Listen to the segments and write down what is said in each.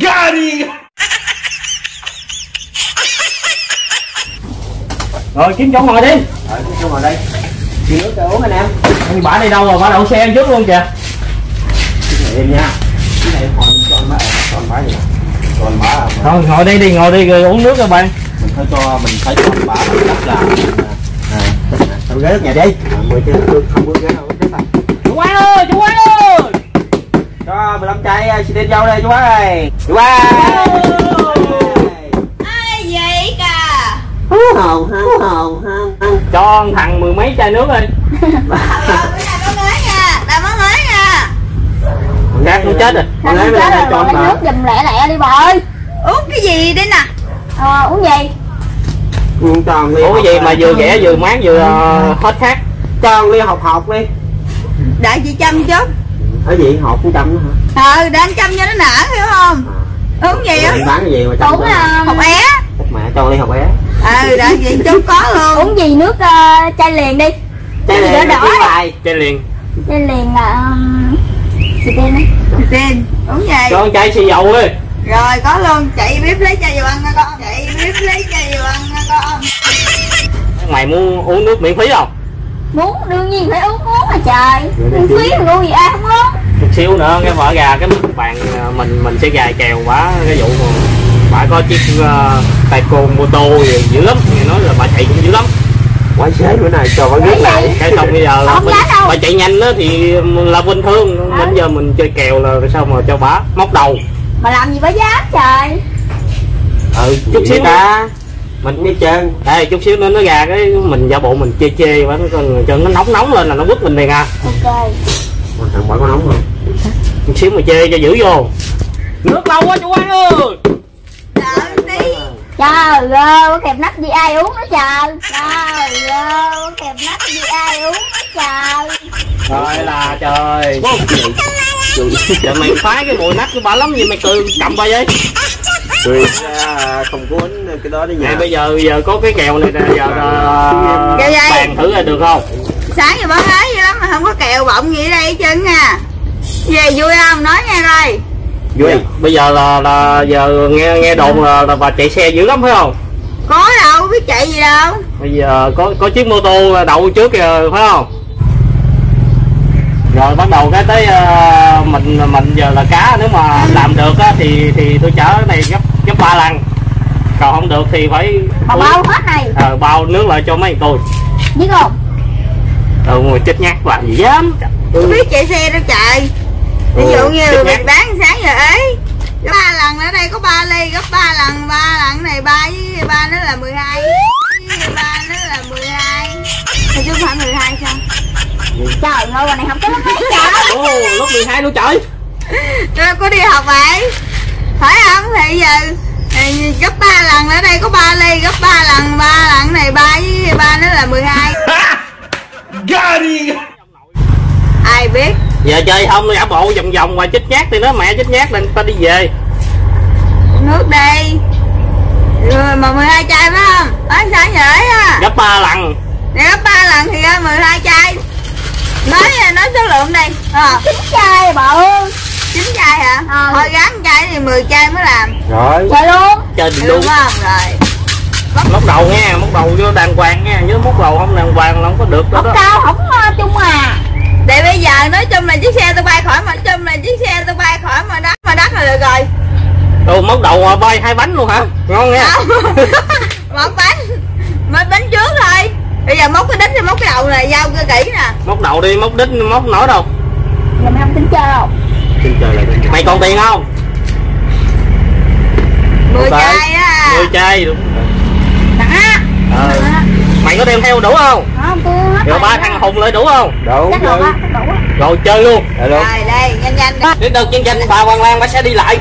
Gary. Rồi kiếm chỗ ngồi đi. Rồi kiếm chỗ ngồi đây. Chị nước uống anh em. Anh bả đi đâu rồi, bả đậu xe em trước luôn kìa. Cái này em nha. Cái này còn bả gì? Còn bả. Thôi ngồi đi rồi uống nước rồi bạn. Mình phải cho bả rất là. Tao ghế nhà đi. Mười cái không mười ghế đâu chết tao. Chú Quán ơi, chú Quán ơi. Cho 15 chai xin đem vô đây chú Quán ơi. Chú Quán. Hú hồn cho thằng mười mấy chai nước đi. Bà mới nha. Gác nó chết rồi. Con gái nó chết rồi. Lấy nước dùm lẹ đi bà ơi. Uống cái gì đi nè. Uống gì? Uống tròn đi. Uống cái gì mà vừa rẻ vừa mát vừa hết khát. Tròn đi học đi. Đợi chị chăm chứ. Ở gì hộp cũng chăm nữa hả? Ừ, đang chăm cho nó nở hiểu không? Uống gì á? Bán cái gì mà chăm? Uống hộp é. Mẹ cho đi hộp é. Ừ đã vậy chú có luôn. Uống gì nước chai liền đi. Chai liền đỏ đỏ. Chai liền là xì tên. Uống gì? Con chai xì dầu đi. Rồi có luôn. Chạy bếp lấy chai dầu ăn nha con. Mày muốn uống nước miễn phí không? Muốn, đương nhiên phải uống mà trời. Miễn phí mà uống gì ai không uống. Chút xíu nữa cái vợ gà cái bạn mình sẽ gài kèo quá cái vụ bà có chiếc tay côn mô tô gì dữ lắm, nghe nói là bà chạy cũng dữ lắm. Quái xế bữa nay trời bà nước này cái xong bây giờ là bà chạy nhanh đó thì là bình thường. Đến giờ mình chơi kèo là sao mà cho bà móc đầu. Mà làm gì bà dám trời. Ừ chút xíu ta mình đi chơi. Đây chút xíu nữa nó ra cái mình giả bộ mình chê bà con chân nó nóng lên là nó quất mình liền à. Ok. Thằng bà có nóng không? Chút xíu mà chê cho dữ vô. Nước lâu quá chú Quang ơi. Trời ơi, kẹp nắp gì ai uống nữa trời. Trời ơi, kẹp nắp gì ai uống nữa trời. Trời là trời. Trời mày phá cái bụi nắp của bà lắm gì mày cười cầm bà vậy. Cười không có uống cái đó đi nhà. Này, bây giờ có cái kèo này nè, giờ bàn thử là được không? Sáng giờ bỏ hế dữ lắm mà không có kèo bọng gì ở đây hết trơn nha. Về vui không? Nói nghe coi. Vui. Bây giờ là giờ nghe đồn là bà chạy xe dữ lắm phải không? Có đâu biết chạy gì đâu. Bây giờ có chiếc mô tô đậu trước kìa phải không? Rồi bắt đầu cái tới mình giờ là cá, nếu mà làm được á thì tôi chở cái này gấp 3 lần. Còn không được thì phải bao hết này. Bao nước lại cho mấy tôi. Biết không? Ngồi chết nhát làm gì dám. Tôi biết chạy xe đâu trời. Ví dụ như mình bán sáng giờ ấy 3 lần ở đây có 3 ly gấp 3 lần này 3 với 3 nữa là 12 với 3 nữa là 12 thì chứ phải 12 sao? Trời ơi, bà này không có lớp 2 trời. Ồ, lớp 12 luôn trời. Tôi có đi học vậy. Phải không? Thì giờ thì gấp 3 lần ở đây có 3 ly gấp 3 lần này 3 với 3 nữa là 12. Gary. Ai biết. Giờ chơi không giả bộ vòng mà chích nhát thì nó mẹ chích nhát là ta đi về. Nước đi. Rồi mà 12 chai phải không? Bán sáng vậy á. Gấp 3 lần. Để gấp 3 lần thì ra 12 chai. Nói số lượng đi. 9 chai bà ơi. 9 chai hả? Thôi gắn chai thì 10 chai mới làm. Rồi. Chơi luôn. Chơi luôn. Rồi. Móc đầu nha, móc đầu vô đàng hoàng nha, chứ móc đầu không đàng hoàng là không có được đó. Móc cao không chung à. Để bây giờ nói chung là chiếc xe tôi bay khỏi mà mà đất là được rồi. Tôi móc đầu mà bay 2 bánh luôn hả? Ngon nha. Một bánh trước thôi. Bây giờ móc cái đít thì móc cái đầu này giao cơ kỹ nè. Móc đầu đi, móc đít móc nổi đâu. Giờ mày không tính chơi đâu. Tính chơi lại. Mày còn tiền không? 10 chai á. 10 chai đúng. Mày có đem theo đủ không? Rồi ba thằng Hùng lại đủ không? Đủ. Rồi chơi luôn. Rồi đây nhanh. Đến đợt chương trình bà Hoàng Lan bà sẽ đi lại.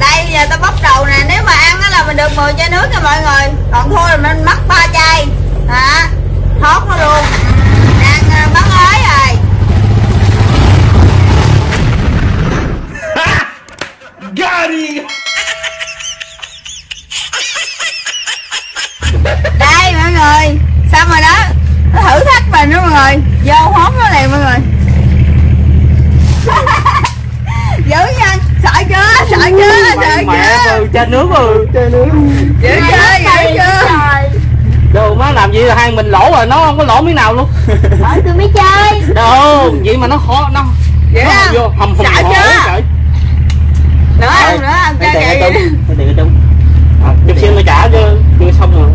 Đây giờ tao bóc đầu nè, nếu mà ăn á là mình được 10 chai nước nha mọi người. Còn thôi là mình mất 3 chai. Hả? Thốt nó luôn. Đang bắn ới rồi. Gary. Đây mọi người, xong rồi đó. Nó thử thách mình đó mọi người. Vô hốt nó liền mọi người. Dữ nha, sợ chưa? Cha nướng rồi. Cha nướng. Dễ chơi, dễ chơi. Đồ má làm gì là hai mình lỗ rồi, nó không có lỗ miếng nào luôn. Ở tôi mới chơi. Đồ, vậy mà nó khó, nó dễ không? Vô hầm hầm hầm hầm. Nữa ăn, nữa ăn chơi vậy. Chút xíu mới trả chứ, chưa xong rồi.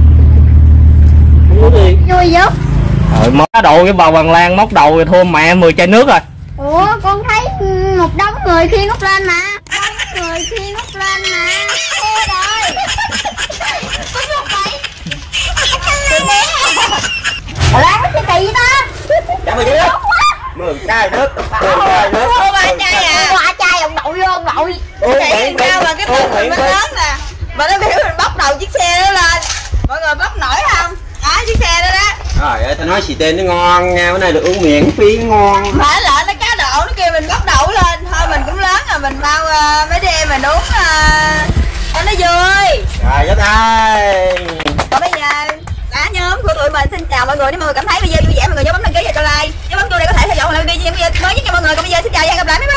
Không uống đi. Vui giúp. Rồi móc đầu cái bà Hoàng Lan móc đầu rồi thua mẹ 10 chai nước rồi. Ủa con thấy một đống người khi ngóc lên mà. Người khi ngóc lên mà. Thôi rồi. Bà Lan có cái gì ta? Dạ mày nước. 10 chai nước. 10 chai nước. Ô ba chai à. Ba chai ông nội vô ông nội. Chạy cao mà cái tường mình nó lớn nè. Mà nó biểu mình bóc đầu chiếc xe đó lên. Mọi người bóc nổi không? Á chiếc xe đó đó. Trời ơi, tao nói xì tên nó ngon nha, bữa nay được uống miệng phí ngon. Phải là nó cá độ, nó kêu mình bắt đầu lên. Thôi mình cũng lớn rồi, mình bao mấy đứa em mình uống cho nó vui. Trời đất ơi. Còn bây giờ, cả nhóm của tụi mình xin chào mọi người. Nếu mọi người cảm thấy video vui vẻ, mọi người nhớ bấm đăng ký và cho like. Nếu bấm chuông này có thể theo dõi hoặc là video mới nhất cho mọi người. Còn bây giờ xin chào và hẹn gặp lại.